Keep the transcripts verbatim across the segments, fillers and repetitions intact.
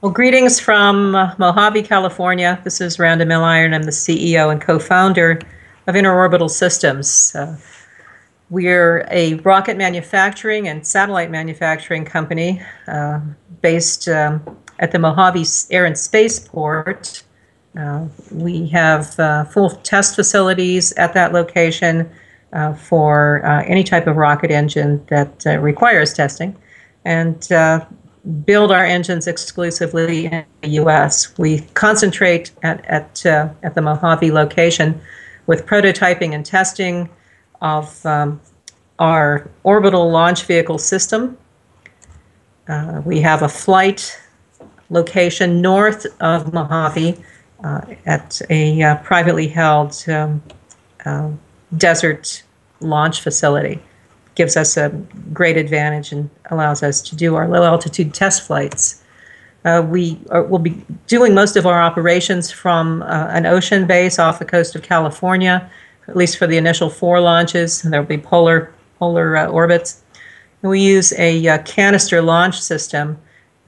Well, greetings from uh, Mojave, California. This is Randa Milliron. I'm the C E O and co-founder of Interorbital Systems. Uh, we're a rocket manufacturing and satellite manufacturing company uh, based um, at the Mojave Air and Spaceport. Uh, we have uh, full test facilities at that location uh, for uh, any type of rocket engine that uh, requires testing, and uh, build our engines exclusively in the U S We concentrate at at, uh, at the Mojave location with prototyping and testing of um, our orbital launch vehicle system. Uh, we have a flight location north of Mojave uh, at a uh, privately held um, uh, desert launch facility. Gives us a great advantage and allows us to do our low-altitude test flights. Uh, we are, will be doing most of our operations from uh, an ocean base off the coast of California, at least for the initial four launches, and there will be polar, polar uh, orbits. And we use a uh, canister launch system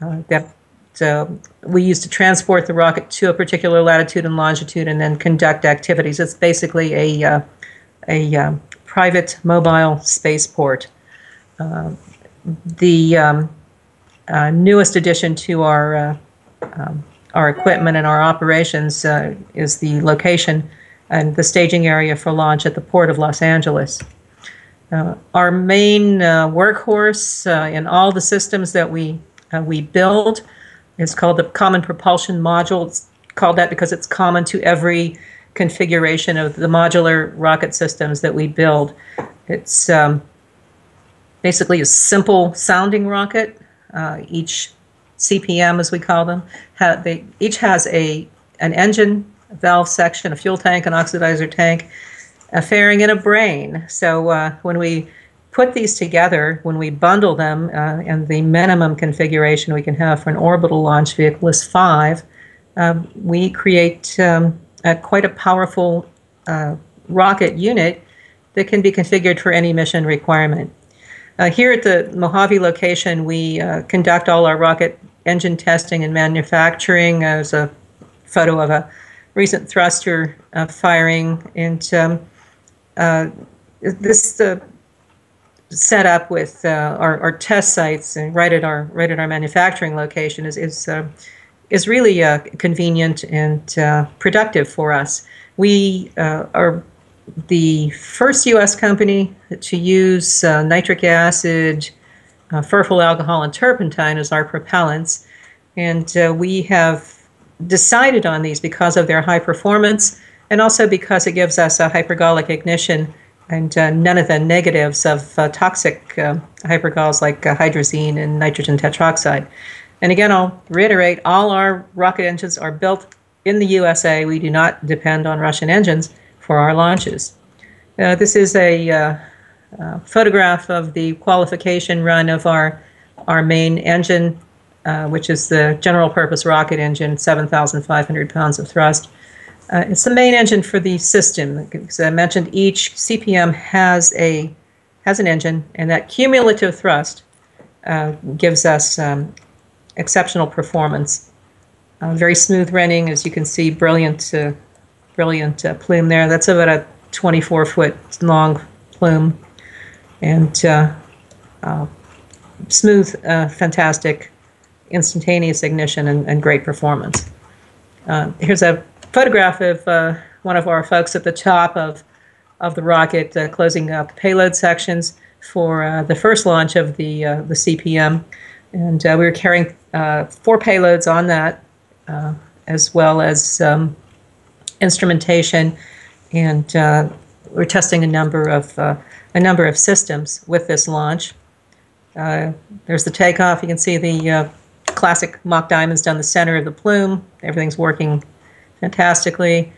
uh, that uh, we use to transport the rocket to a particular latitude and longitude and then conduct activities. It's basically a, uh, a uh, private mobile spaceport. Uh, the um, uh, newest addition to our uh, um, our equipment and our operations uh, is the location and the staging area for launch at the Port of Los Angeles. Uh, our main uh, workhorse uh, in all the systems that we uh, we build is called the Common Propulsion Module. It's called that because it's common to every configuration of the modular rocket systems that we build. It's um, basically a simple sounding rocket. Uh, each C P M, as we call them, ha they each has a an engine, a valve section, a fuel tank, an oxidizer tank, a fairing, and a brain. So uh, when we put these together, when we bundle them, uh, and the minimum configuration we can have for an orbital launch vehicle is five, um, we create um, Uh, quite a powerful uh, rocket unit that can be configured for any mission requirement. Uh, here at the Mojave location, we uh, conduct all our rocket engine testing and manufacturing. Uh, there's a photo of a recent thruster uh, firing, and um, uh, this uh, set up with uh, our, our test sites and right at our right at our manufacturing location is is. Uh, is really uh, convenient and uh, productive for us. We uh, are the first U S company to use uh, nitric acid, uh, furfural alcohol, and turpentine as our propellants. And uh, we have decided on these because of their high performance and also because it gives us a hypergolic ignition and uh, none of the negatives of uh, toxic uh, hypergols like uh, hydrazine and nitrogen tetroxide. And again, I'll reiterate, all our rocket engines are built in the U S A. We do not depend on Russian engines for our launches. Uh, this is a uh, uh, photograph of the qualification run of our, our main engine, uh, which is the general purpose rocket engine, seven thousand five hundred pounds of thrust. Uh, it's the main engine for the system. As I mentioned, each C P M has, a, has an engine, and that cumulative thrust uh, gives us um, exceptional performance. Uh, very smooth running, as you can see, brilliant uh, brilliant uh, plume there. That's about a twenty-four foot long plume, and uh, uh, smooth, uh, fantastic, instantaneous ignition and, and great performance. Uh, here's a photograph of uh, one of our folks at the top of, of the rocket uh, closing up payload sections for uh, the first launch of the, uh, the C P M. And uh, we were carrying uh, four payloads on that, uh, as well as um, instrumentation, and uh, we're testing a number of uh, a number of systems with this launch. Uh, there's the takeoff. You can see the uh, classic mock diamonds down the center of the plume. Everything's working fantastically,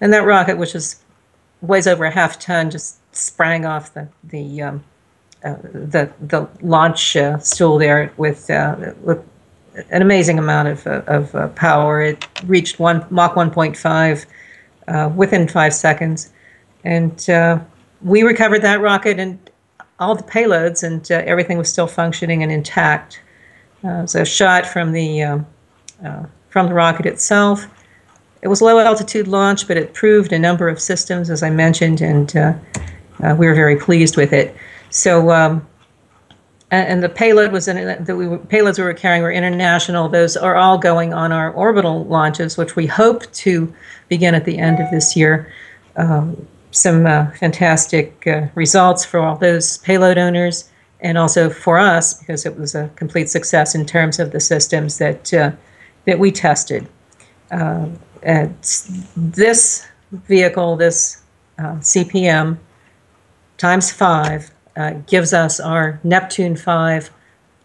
and that rocket, which is weighs over a half ton, just sprang off the the. Um, Uh, the the launch uh, stool there with uh, with an amazing amount of uh, of uh, power. It reached one Mach one point five uh, within five seconds, and uh, we recovered that rocket and all the payloads, and uh, everything was still functioning and intact. Uh, so a shot from the uh, uh, from the rocket itself. It was low altitude launch, but it proved a number of systems, as I mentioned, and uh, uh, we were very pleased with it. So, um, and the payload was in, that we were, payloads we were carrying were international. Those are all going on our orbital launches, which we hope to begin at the end of this year. Um, some uh, fantastic uh, results for all those payload owners, and also for us, because it was a complete success in terms of the systems that uh, that we tested. Uh, and this vehicle, this uh, C P M times five, uh, gives us our Neptune five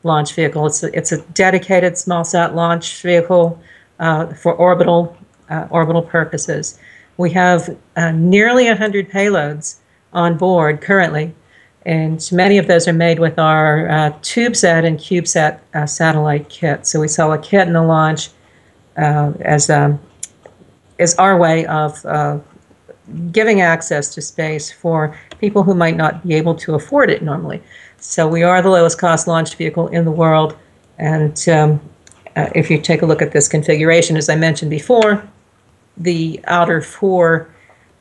launch vehicle. It's a, it's a dedicated small sat launch vehicle uh, for orbital uh, orbital purposes. We have uh, nearly one hundred payloads on board currently, and many of those are made with our uh, TubeSat and CubeSat uh, satellite kit. So we sell a kit and a launch uh, as, um, as our way of uh, giving access to space for people who might not be able to afford it normally. So we are the lowest cost launch vehicle in the world, and um, uh, if you take a look at this configuration, as I mentioned before, the outer four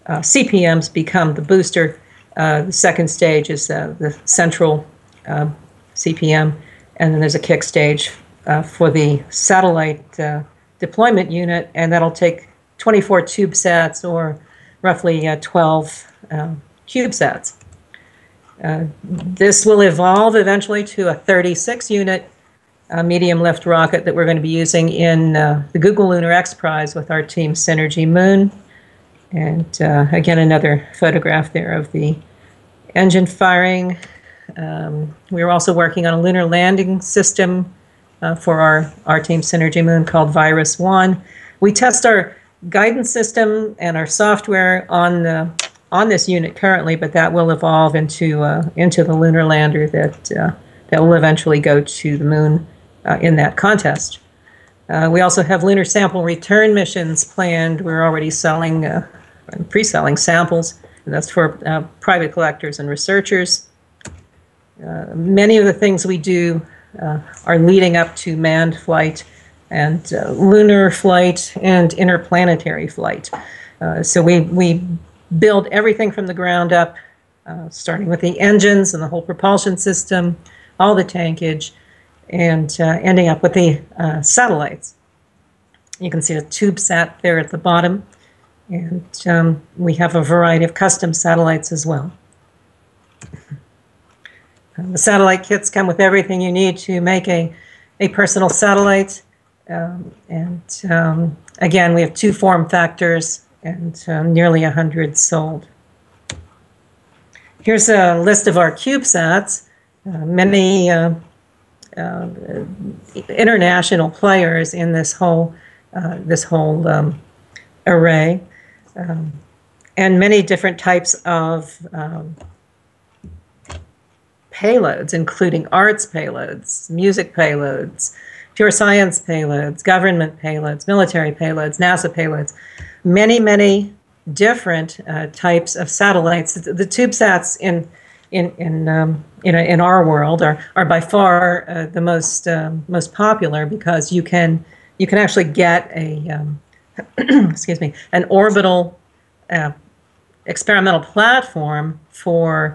uh, C P Ms become the booster. Uh, the second stage is uh, the central uh, C P M, and then there's a kick stage uh, for the satellite uh, deployment unit, and that'll take twenty-four TubeSats, or roughly uh, twelve uh, CubeSats. Uh, this will evolve eventually to a thirty-six unit Uh, medium lift rocket that we're going to be using in uh, the Google Lunar X Prize with our team Synergy Moon. And uh, again, another photograph there of the engine firing. Um, we were also working on a lunar landing system uh, for our, our team Synergy Moon called Virus One. We test our guidance system and our software on the, on this unit currently, but that will evolve into uh, into the lunar lander that uh, that will eventually go to the moon. Uh, in that contest. Uh, we also have lunar sample return missions planned. We're already selling, uh, pre-selling samples, and that's for uh, private collectors and researchers. Uh, many of the things we do uh, are leading up to manned flight and uh, lunar flight and interplanetary flight. Uh, so we, we build everything from the ground up, uh, starting with the engines and the whole propulsion system, all the tankage, and uh, ending up with the uh, satellites. You can see a TubeSat there at the bottom, and um, we have a variety of custom satellites as well. And the satellite kits come with everything you need to make a, a personal satellite, um, and um, again, we have two form factors and um, nearly one hundred sold. Here's a list of our CubeSats. Uh, many uh, Uh, international players in this whole uh, this whole um, array, um, and many different types of um, payloads, including arts payloads, music payloads, pure science payloads, government payloads, military payloads, NASA payloads, many many different uh, types of satellites. The, the TubeSats in In in um, in, a, in our world are are by far uh, the most um, most popular, because you can you can actually get a um, excuse me an orbital uh, experimental platform for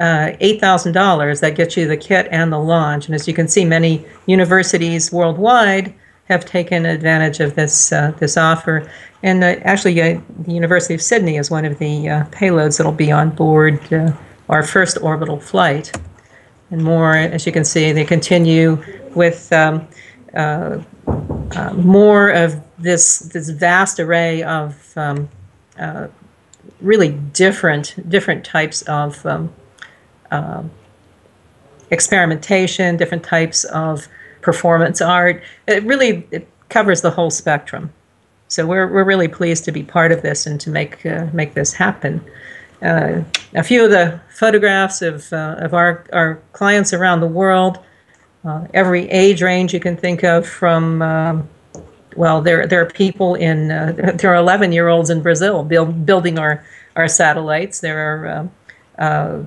uh, eight thousand dollars that gets you the kit and the launch. And as you can see, many universities worldwide have taken advantage of this uh, this offer. And uh, actually, uh, the University of Sydney is one of the uh, payloads that'll be on board. Uh, our first orbital flight, and more, as you can see, they continue with um, uh, uh, more of this this vast array of um, uh, really different different types of um, uh, experimentation, different types of performance art. It really it covers the whole spectrum. So we're we're really pleased to be part of this and to make uh, make this happen. Uh, a few of the photographs of, uh, of our, our clients around the world, uh, every age range you can think of from, um, well, there, there are people in, uh, there are eleven-year-olds in Brazil build, building our, our satellites. There are, uh, uh,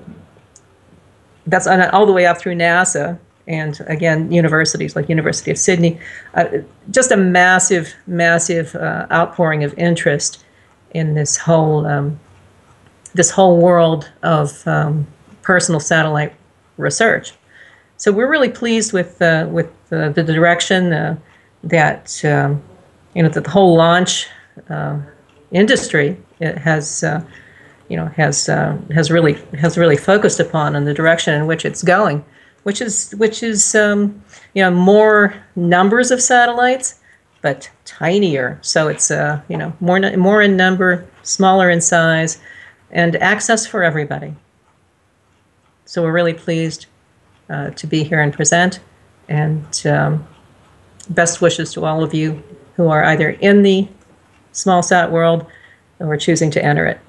that's on, all the way up through NASA, and again, universities like University of Sydney, uh, just a massive, massive uh, outpouring of interest in this whole um, this whole world of um, personal satellite research. So we're really pleased with uh, with uh, the direction uh, that um, you know that the whole launch uh, industry it has uh, you know has uh, has really has really focused upon, and the direction in which it's going, which is which is um, you know more numbers of satellites, but tinier. So it's uh, you know more more in number, smaller in size, and access for everybody. So we're really pleased Uh, to be here and present, and um, best wishes to all of you who are either in the small sat world or choosing to enter it.